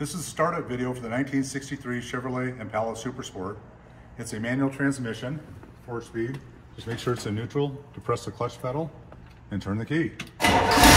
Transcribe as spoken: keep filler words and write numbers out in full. This is a startup video for the nineteen sixty-three Chevrolet Impala Super Sport. It's a manual transmission, four speed. Just make sure it's in neutral, depress the clutch pedal, and turn the key.